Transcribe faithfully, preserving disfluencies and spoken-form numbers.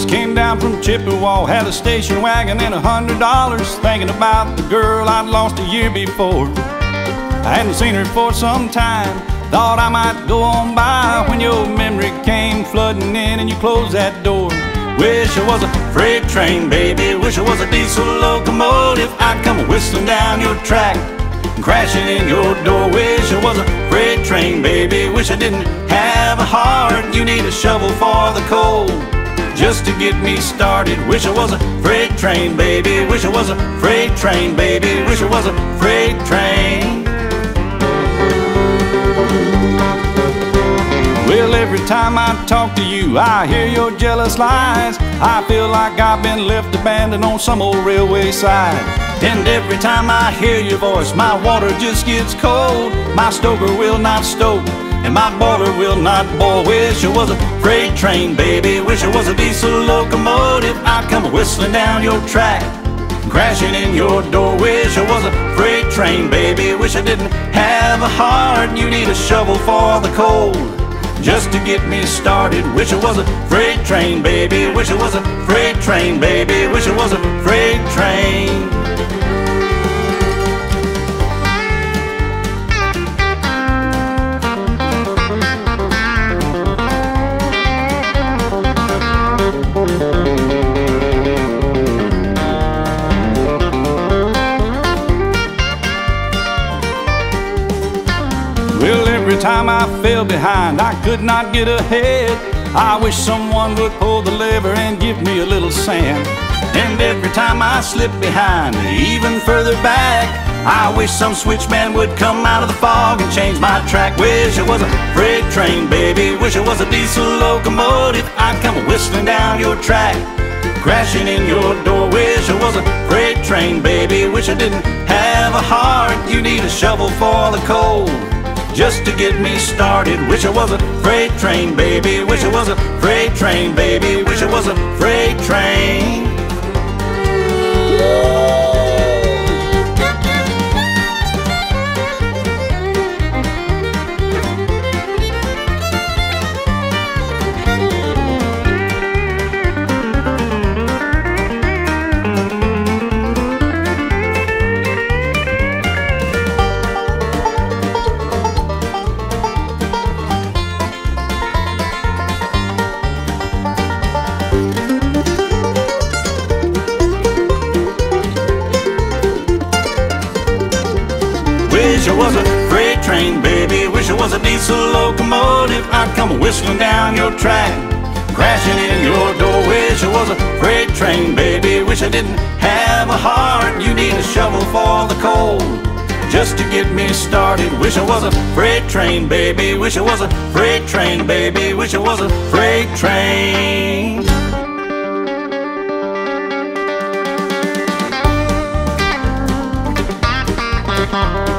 just came down from Chippewa, had a station wagon and a hundred dollars. Thinking about the girl I'd lost a year before. I hadn't seen her for some time, thought I might go on by when your memory came flooding in and you closed that door. Wish I was a freight train, baby, wish I was a diesel locomotive. I'd come whistling down your track and crashing in your door. Wish I was a freight train, baby, wish I didn't have a heart. You need a shovel for the coal just to get me started. Wish I was a freight train, baby, wish I was a freight train, baby, wish I was a freight train. Well, every time I talk to you, I hear your jealous lies. I feel like I've been left abandoned on some old railway side. And every time I hear your voice, my water just gets cold. My stoker will not stoke, and my boiler will not boil. Wish I was a freight train, baby, wish I was a diesel locomotive. I'd come whistling down your track, crashing in your door. Wish I was a freight train, baby, wish I didn't have a heart. You need a shovel for the coal just to get me started. Wish I was a freight train, baby, wish I was a freight train, baby, wish I was a freight train. Well, every time I fell behind, I could not get ahead. I wish someone would pull the lever and give me a little sand. And every time I slip behind, even further back, I wish some switchman would come out of the fog and change my track. Wish I was a freight train, baby, wish I was a diesel locomotive. I'd come whistling down your track, crashing in your door. Wish I was a freight train, baby, wish I didn't have a heart. You need a shovel for the coal just to get me started. Wish I was a freight train, baby, wish I was a freight train, baby, wish I was a freight train. Wish I was a freight train, baby, wish I was a diesel locomotive. I'd come whistling down your track, crashing in your door. Wish I was a freight train, baby, wish I didn't have a heart. You need a shovel for the coal just to get me started. Wish I was a freight train, baby, wish I was a freight train, baby, wish I was a freight train.